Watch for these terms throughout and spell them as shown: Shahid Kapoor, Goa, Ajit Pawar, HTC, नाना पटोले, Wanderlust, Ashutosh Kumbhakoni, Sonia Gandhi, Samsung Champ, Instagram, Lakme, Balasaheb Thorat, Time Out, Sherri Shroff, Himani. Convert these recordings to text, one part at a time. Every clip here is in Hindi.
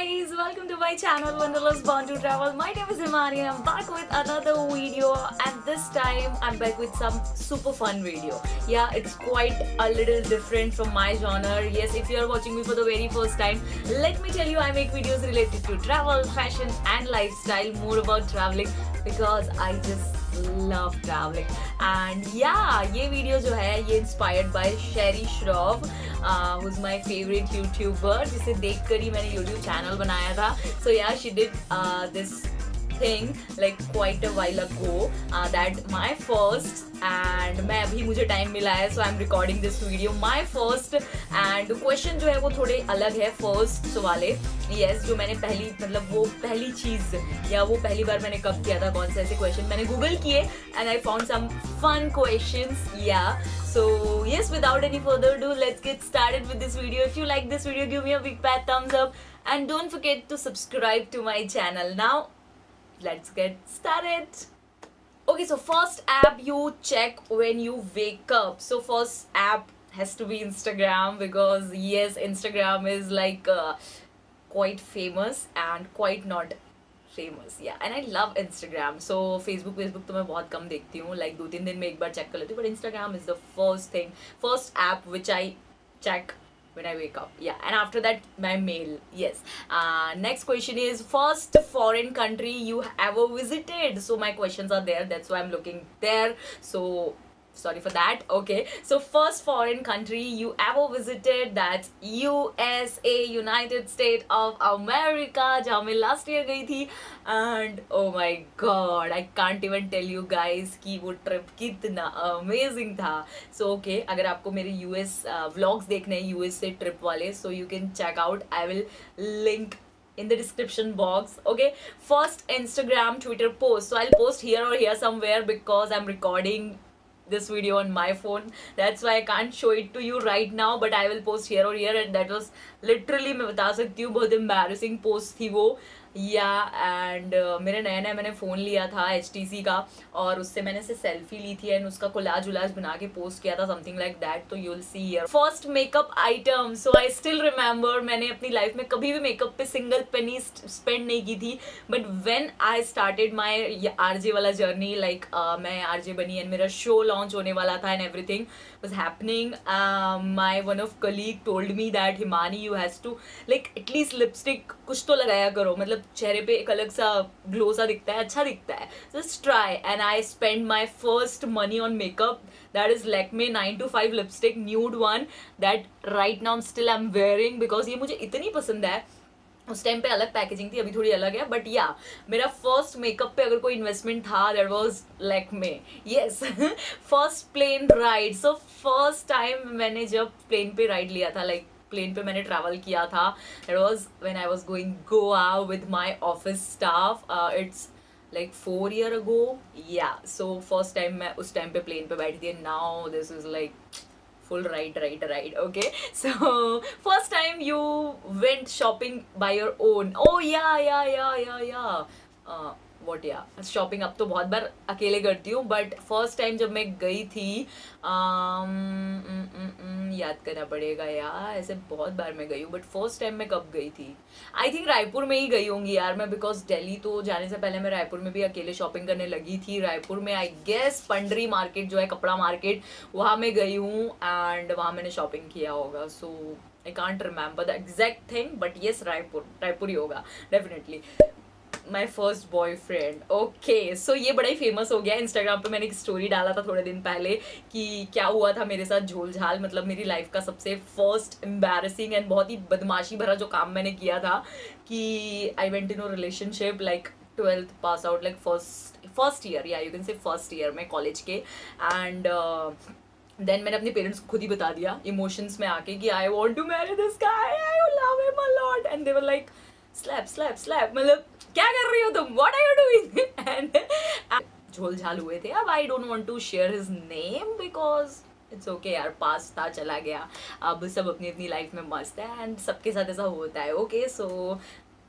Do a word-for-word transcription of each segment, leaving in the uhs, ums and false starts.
guys, welcome to my channel Wanderlust Bond to Travel. My name is Himani and I'm back with another video, and this time I'm back with some super fun video. Yeah, it's quite a little different from my genre. Yes, if you are watching me for the very first time, let me tell you, I make videos related to travel, fashion and lifestyle, more about traveling because I just love traveling. And yeah, ये video जो है ये inspired by Sherri Shroff, uh, who's my favorite YouTuber, जिसे देखकर ही मैंने YouTube channel बनाया था. So yeah, she did uh, this thing like quite a while ago. Uh, that my first. And मैं अभी मुझे टाइम मिला है, so I'm recording this video. My first and question जो है वो थोड़े अलग है first वाले. Yes, जो मैंने पहली मतलब वो पहली चीज़ या वो पहली बार मैंने कब किया था, कौन से ऐसे क्वेश्चन मैंने गूगल किए and I found some fun questions. Yeah, so yes, without any further ado, let's get started with this video. If you like this video, give me a big fat thumbs up and don't forget to subscribe to my channel. Now, let's get started. Okay, so first app you check when you wake up. So first app has to be Instagram because yes, Instagram is like uh, quite famous and quite not famous. Yeah, and I love Instagram. So Facebook Facebook तो मैं बहुत कम देखती हूँ, like दो तीन दिन में एक बार check कर लेती हूँ. But Instagram is the first thing, first app which I check when I wake up. Yeah, and after that my mail. Yes. Uh, next question is first foreign country you ever visited. So my questions are there. That's why I'm looking there. So sorry for that. Okay. So first foreign country you ever visited. That's U S A, United States of America. जहाँ मैं last year गई थी. And oh my God, I can't even tell you guys कि वो trip कितना amazing था. So okay, अगर आपको मेरे U S vlogs देखने हैं U S A trip वाले, so you can check out. I will link in the description box. Okay, first Instagram, Twitter post. So I'll post here or here somewhere because I'm recording this video on my phone, that's why I can't show it to you right now, but I will post here or here. And that was literally मैं बता सकती हूँ बहुत embarrassing post थी वो. Yeah, and uh, मेरे नया नया मैंने फ़ोन लिया था H T C का, और उससे मैंने से selfie ली थी and उसका collage उलाज बना के post किया था, something like that. तो you'll see here. First makeup item, so I still remember मैंने अपनी life में कभी भी makeup पे single penny spend नहीं की थी, but when I started my R J वाला journey, like uh, मैं R J बनी and मेरा show launch होने वाला था and everything was happening, uh, my one of colleague told me that Himani, you has to like at least lipstick कुछ तो लगाया करो, मतलब चेहरे पे एक अलग सा ग्लो सा दिखता है, अच्छा दिखता है. Just try, and I spend my first money on makeup. That is Lakme nine to five lipstick, nude one. That right now still I'm wearing because ये मुझे इतनी पसंद है. उस टाइम पे अलग पैकेजिंग थी, अभी थोड़ी अलग है, बट या मेरा फर्स्ट मेकअप पे अगर कोई इन्वेस्टमेंट था, that was Lakme. Yes, first plane ride. So first time मैंने जब प्लेन पे राइड लिया था, लाइक प्लेन पे मैंने ट्रैवल किया था, that was when I was going Goa with my office staff. It's like four year ago. Yeah, so first time मैं उस टाइम पे प्लेन पे बैठी थी. Now this is like full ride ride ride. Okay, so first time you went shopping by your own. Oh yeah yeah yeah yeah या वॉट या शॉपिंग अब तो बहुत बार अकेले करती हूँ, बट फर्स्ट टाइम जब मैं गई थी, याद करना पड़ेगा यार, ऐसे बहुत बार मैं गई हूँ, बट फर्स्ट टाइम मैं कब गई थी, आई थिंक रायपुर में ही गई होंगी यार मैं, बिकॉज दिल्ली तो जाने से पहले मैं रायपुर में भी अकेले शॉपिंग करने लगी थी. रायपुर में आई गेस पंडरी मार्केट जो है कपड़ा मार्केट, वहाँ मैं गई हूँ एंड वहाँ मैंने शॉपिंग किया होगा. So I can't remember the exact thing, but yes Raipur, Raipur ही होगा definitely. My first boyfriend. Okay, so ये बड़ा ही फेमस हो गया. इंस्टाग्राम पे मैंने एक स्टोरी डाला था थोड़े दिन पहले कि क्या हुआ था मेरे साथ झोल झाल, मतलब मेरी लाइफ का सबसे फर्स्ट एम्बैरसिंग एंड बहुत ही बदमाशी भरा जो काम मैंने किया था, कि I went in a relationship like twelfth pass out, like first first year, या you can say first year में कॉलेज के. एंड देन मैंने अपने पेरेंट्स को खुद ही बता दिया इमोशंस में आके कि I want to marry this guy, I love him a lot, and they were like slap slap slap, मतलब क्या कर रही हो तुम, what are you doing. And झोल झाल हुए थे. अब I don't want to share his name because it's okay यार, पास था, चला गया, अब सब अपनी अपनी लाइफ में मस्त है एंड सबके साथ ऐसा होता है. Okay, so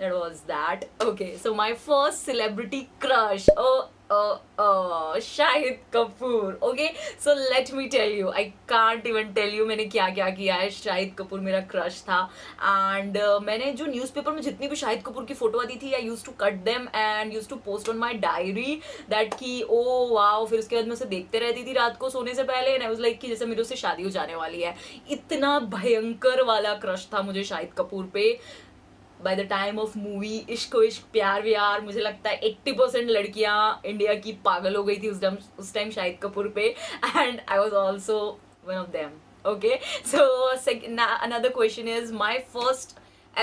that was that. Okay, so my first celebrity crush. Oh Uh, uh, Shahid Kapoor. Okay, so let me tell you, I can't even tell you मैंने क्या क्या किया है. शाहिद कपूर मेरा क्रश था एंड uh, मैंने जो न्यूज़पेपर में जितनी भी शाहिद कपूर की फोटो आती थी, I use to cut them and use to post on my diary that कि ओ वाओ. फिर उसके बाद मैं उसे देखते रहती थी रात को सोने से पहले एंड आई वाज लाइक कि जैसे मेरे उससे शादी हो जाने वाली है. इतना भयंकर वाला क्रश था मुझे शाहिद कपूर पे. By the time of movie इश्क को इश्क प्यार व्यार, मुझे लगता है eighty percent लड़कियां इंडिया की पागल हो गई थी उस टाइम उस टाइम शाहिद कपूर पे and I was also one of them. Okay, so second another question is my first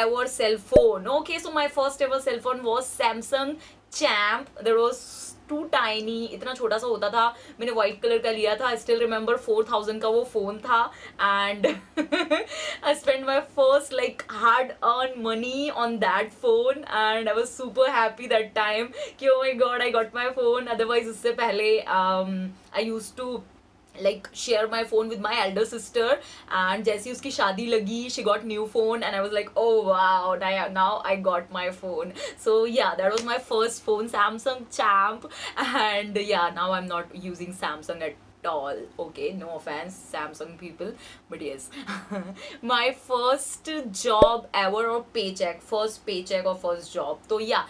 ever cell phone. Okay, so my first ever cell phone was Samsung Champ. There was too tiny, इतना छोटा सा होता था. मैंने वाइट कलर का लिया था. I still remember four thousand का वो फ़ोन था and I spend my first like hard earn money on that phone and I was super happy that time कि oh my god I got my phone. Otherwise उससे पहले I use to like share my phone with my elder sister and जैसी उसकी शादी लगी she got new phone and I was like oh wow now I got my phone. So yeah that was my first phone, Samsung champ. And yeah now I am not using Samsung at all. Okay, no offense Samsung people, but yes. My first job ever or paycheck, first paycheck or first job. तो या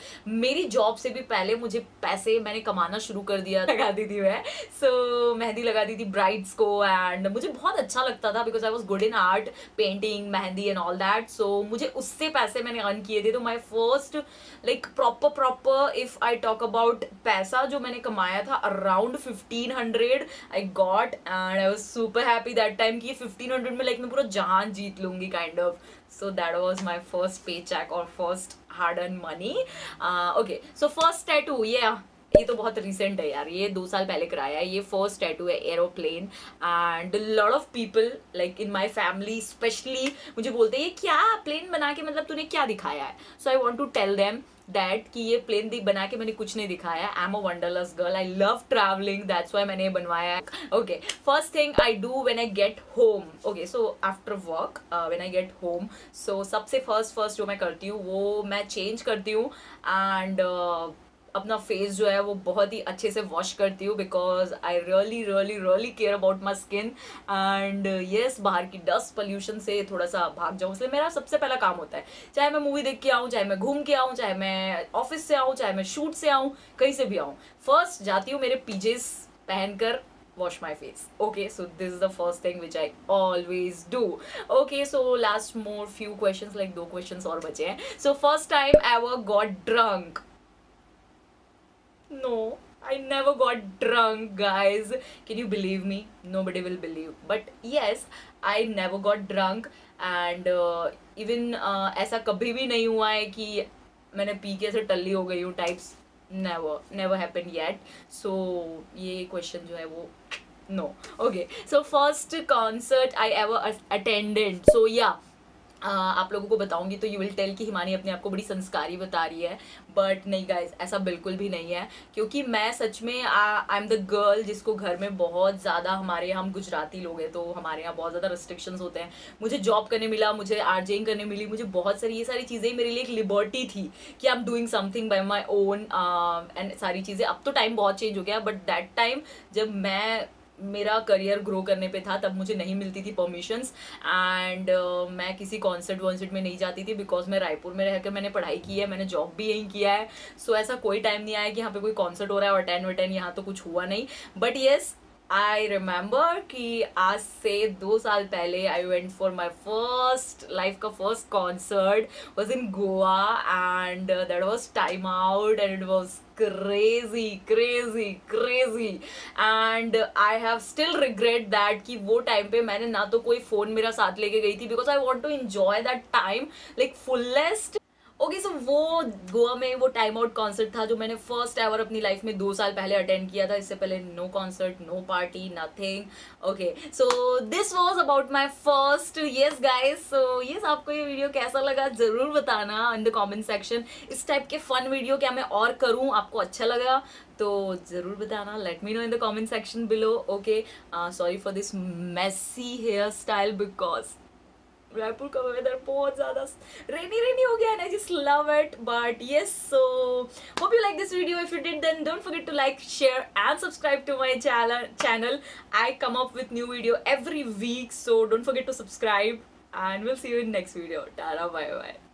मेरी जॉब से भी पहले मुझे पैसे मैंने कमाना शुरू कर दिया. लगाती थी मैं, सो so, मेहंदी लगाती थी ब्राइड्स को एंड मुझे बहुत अच्छा लगता था because I was good in art, painting, mehndi and all that. So मुझे उससे पैसे मैंने अर्न किए थे. तो my first like proper proper if I talk about पैसा जो मैंने कमाया था around fifteen hundred got and I was super happy that time कि फिफ्टीन हंड्रेड में लाइक मैं पूरा जान जीत लूंगी kind of. So that was my first paycheck और first hard earn money. Okay, so first tattoo, ये ये तो बहुत रिसेंट है यार, ये दो साल पहले कराया है. ये फर्स्ट टैटू है aeroplane and lot of people like in my family specially मुझे बोलते हैं ये क्या प्लेन बना के, मतलब तूने क्या दिखाया है. So I want to tell them that कि ये प्लेन दिख बना के मैंने कुछ नहीं दिखाया. I am a wanderlust girl, I love travelling, that's why मैंने ये बनवाया है. Okay, first thing I do when I get home. Okay, so after work when I get home, so सबसे फर्स्ट फर्स्ट जो मैं करती हूँ वो मैं चेंज करती हूँ एंड अपना फेस जो है वो बहुत ही अच्छे से वॉश करती हूँ because I really really really care about my skin and yes बाहर की डस्ट पोल्यूशन से थोड़ा सा भाग जाऊँ, इसलिए मेरा सबसे पहला काम होता है. चाहे मैं मूवी देख के आऊँ, चाहे मैं घूम के आऊँ, चाहे मैं ऑफिस से आऊँ, चाहे मैं शूट से आऊँ, कहीं से भी आऊँ, फर्स्ट जाती हूँ मेरे पीजेस पहनकर wash my face. Okay, so this is the first thing which I always do. Okay, so last more few questions, like दो questions और बचे हैं. So first time I ever got drunk. No, I never got drunk, guys. Can you believe me? Nobody will believe. But yes, I never got drunk and uh, even uh, ऐसा कभी भी नहीं हुआ है कि मैंने पी के ऐसे टल्ली हो गई हूँ types. Never, never happened yet. So ये question जो है वो no. Okay, so first concert I ever attended. So yeah. Uh, आप लोगों को बताऊंगी तो यू विल टेल कि हिमानी अपने आप को बड़ी संस्कारी बता रही है, बट नहीं गाइज, ऐसा बिल्कुल भी नहीं है. क्योंकि मैं सच में आई एम द गर्ल जिसको घर में बहुत ज़्यादा, हमारे यहाँ हम गुजराती लोग हैं तो हमारे यहाँ बहुत ज़्यादा रिस्ट्रिक्शंस होते हैं. मुझे जॉब करने मिला, मुझे आरजेइंग करने मिली, मुझे बहुत सारी ये सारी चीज़ें मेरे लिए एक लिबर्टी थी कि I am doing something by my own and सारी चीज़ें. अब तो टाइम बहुत चेंज हो गया, बट दैट टाइम जब मैं मेरा करियर ग्रो करने पे था तब मुझे नहीं मिलती थी परमिशंस एंड uh, मैं किसी कॉन्सर्ट वॉन्सर्ट में नहीं जाती थी बिकॉज मैं रायपुर में रहकर मैंने पढ़ाई की है, मैंने जॉब भी यहीं किया है. सो so, ऐसा कोई टाइम नहीं आया कि यहाँ पे कोई कॉन्सर्ट हो रहा है और टेन वटेन यहाँ तो कुछ हुआ नहीं. बट येस आई रिमेंबर कि आज से दो साल पहले I went for my first life का first concert was in Goa and that was time out and it was crazy crazy crazy and I have still regret that कि वो टाइम पे मैंने ना तो कोई फ़ोन मेरा साथ लेके गई थी because I want to enjoy that time like fullest. Okay, so वो गोवा में वो टाइम आउट कॉन्सर्ट था जो मैंने फर्स्ट एवर अपनी लाइफ में दो साल पहले अटेंड किया था. इससे पहले no concert, no party, nothing. Okay, so this was about my first. Yes guys, so yes आपको ये वीडियो कैसा लगा ज़रूर बताना इन द कमेंट सेक्शन. इस टाइप के फन वीडियो क्या मैं और करूँ, आपको अच्छा लगा तो ज़रूर बताना. Let me know in the comment section below. Okay, sorry for this messy hair style because Raipur का वेदर बहुत ज़्यादा रेनी रेनी हो गया है, I just love it. But yes, so hope you like this video. If you did then don't forget to like, share and subscribe to my channel. I come up with new video every week, so don't forget to subscribe and will see you in next video. Tata, bye bye.